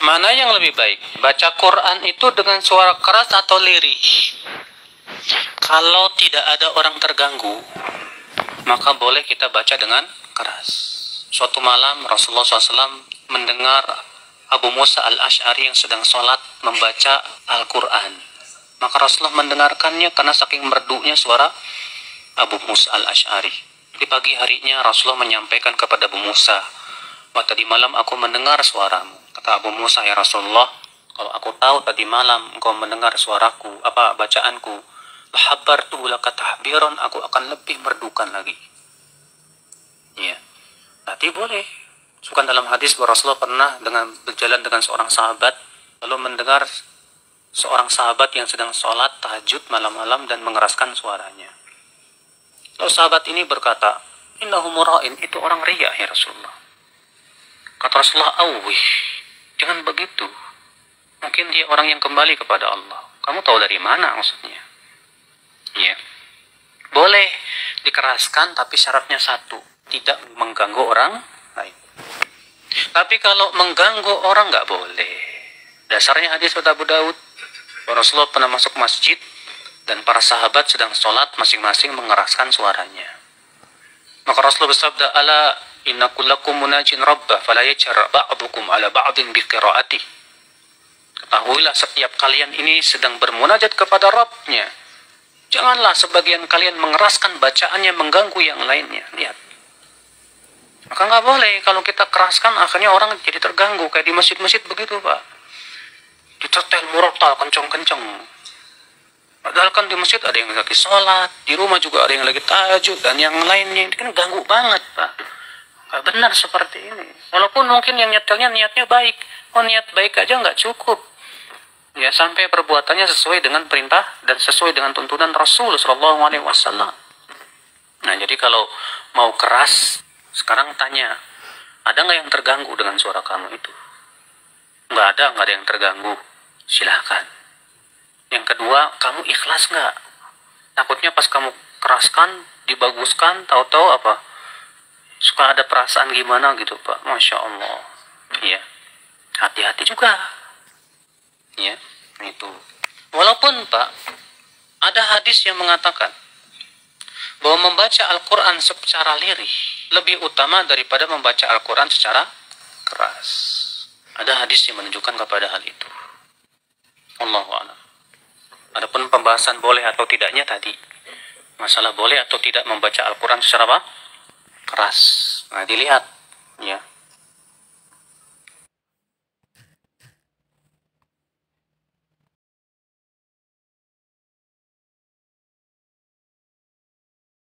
Mana yang lebih baik? Baca Quran itu dengan suara keras atau lirih? Kalau tidak ada orang terganggu, maka boleh kita baca dengan keras. Suatu malam Rasulullah SAW mendengar Abu Musa al-Ash'ari yang sedang sholat membaca Al-Quran. Maka Rasulullah mendengarkannya karena saking merdunya suara Abu Musa al-Ash'ari. Di pagi harinya Rasulullah menyampaikan kepada Abu Musa, "Wah, tadi malam aku mendengar suaramu." Kata Abu Musa, "Ya Rasulullah, kalau aku tahu tadi malam engkau mendengar suaraku, apa bacaanku, lahabbartu laka tahbiran, aku akan lebih merdukan lagi." Ya, nanti boleh. Bukan dalam hadis bahwa Rasulullah pernah berjalan dengan seorang sahabat, lalu mendengar seorang sahabat yang sedang sholat tahajud malam-malam dan mengeraskan suaranya. Lalu sahabat ini berkata, "Innahu mura'in, itu orang riya ya Rasulullah." Kata Rasulullah, "Awih, jangan begitu. Mungkin dia orang yang kembali kepada Allah." Kamu tahu dari mana maksudnya? Ya, boleh dikeraskan, tapi syaratnya satu, tidak mengganggu orang lain. Tapi kalau mengganggu orang nggak boleh. Dasarnya hadis Abu Daud, Rasulullah pernah masuk masjid dan para sahabat sedang sholat masing-masing mengeraskan suaranya. Maka Rasulullah bersabda, "Ala inna kullakum munajin rabbah fala yajhar ba'dukum ala ba'din bi qiraatih." Ketahuilah setiap kalian ini sedang bermunajat kepada Rabbnya, janganlah sebagian kalian mengeraskan bacaannya mengganggu yang lainnya. Lihat, maka nggak boleh. Kalau kita keraskan akhirnya orang jadi terganggu, kayak di masjid-masjid begitu Pak, ditetel murotal kenceng-kenceng, padahal kan di masjid ada yang lagi sholat, di rumah juga ada yang lagi tahajud dan yang lainnya. Ini kan ganggu banget Pak. Benar seperti ini. Walaupun mungkin yang nyetelnya niatnya baik, oh niat baik aja nggak cukup. Ya, sampai perbuatannya sesuai dengan perintah dan sesuai dengan tuntunan Rasul Shallallaahu'alaihiwassalam. Nah, jadi kalau mau keras, sekarang tanya, ada nggak yang terganggu dengan suara kamu itu? Nggak ada yang terganggu. Silahkan. Yang kedua, kamu ikhlas nggak? Takutnya pas kamu keraskan, dibaguskan, tahu-tahu apa? Suka ada perasaan gimana gitu Pak, Masya Allah. Iya, hati-hati juga. Iya, itu. Walaupun Pak, ada hadis yang mengatakan bahwa membaca Al-Quran secara lirih lebih utama daripada membaca Al-Quran secara keras. Ada hadis yang menunjukkan kepada hal itu. Allahu a'lam. Adapun pembahasan boleh atau tidaknya tadi, masalah boleh atau tidak membaca Al-Quran secara apa? Keras. Nah, dilihat ya.